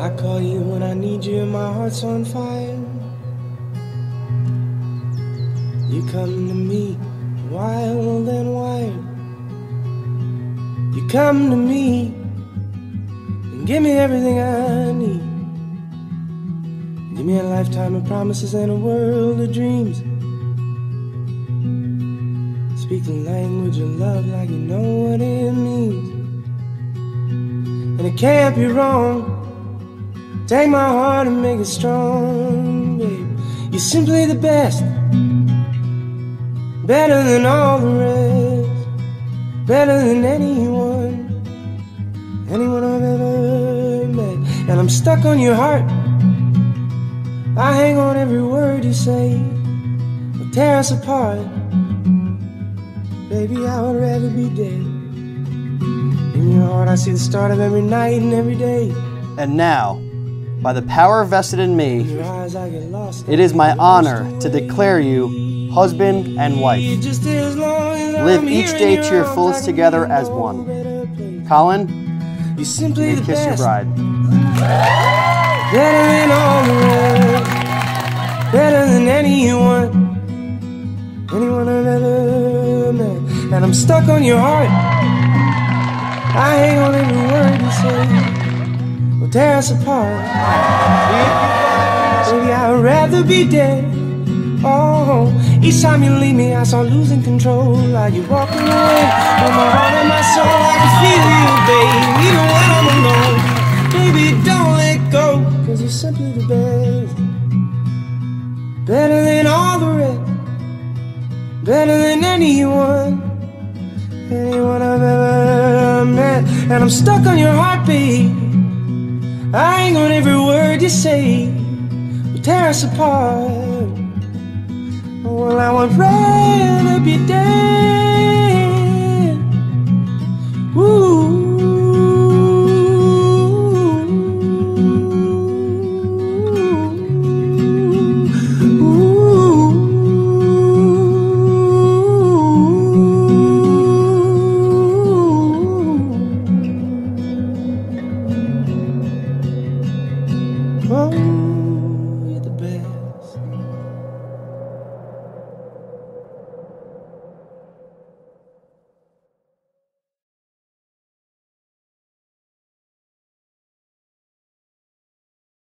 I call you when I need you, my heart's on fire. You come to me wild and wired. You come to me and give me everything I need. Give me a lifetime of promises and a world of dreams. Speak the language of love like you know what it means. And it can't be wrong. Take my heart and make it strong, babe. You're simply the best, better than all the rest, better than anyone I've ever met. And I'm stuck on your heart, I hang on every word you say. It'll tear us apart, baby, I would rather be dead. In your heart I see the start of every night and every day. And now, by the power vested in me, it is my honor to declare you husband and wife. Live each day to your fullest together as one. Colin, you simply kiss your bride. Better than all the world, better than anyone I've ever met. And I'm stuck on your heart, I hang on every word you say. Tear us apart, baby, I'd rather be dead. Oh, each time you leave me I start losing control. Like you walk away from my heart and my soul. I can feel you, babe, even when I'm alone. Baby, don't let go, cause you're simply the best, better than all the rest, better than anyone I've ever met. And I'm stuck on your heartbeat, I ain't on every word you say. Will tear us apart. Well, I would rather be dead.